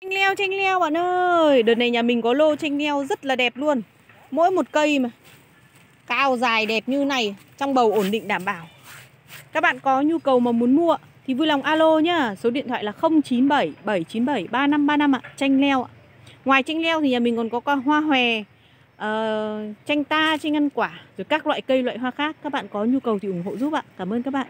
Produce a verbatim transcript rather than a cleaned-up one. Chanh leo, chanh leo bạn ơi. Đợt này nhà mình có lô chanh leo rất là đẹp luôn. Mỗi một cây mà cao dài đẹp như này, trong bầu ổn định đảm bảo. Các bạn có nhu cầu mà muốn mua thì vui lòng alo nhá. Số điện thoại là không chín bảy bảy chín bảy ba năm ba năm ạ. Chanh leo ạ. Ngoài chanh leo thì nhà mình còn có hoa hòe, uh, chanh ta, chanh ăn quả, rồi các loại cây, loại hoa khác. Các bạn có nhu cầu thì ủng hộ giúp ạ. Cảm ơn các bạn.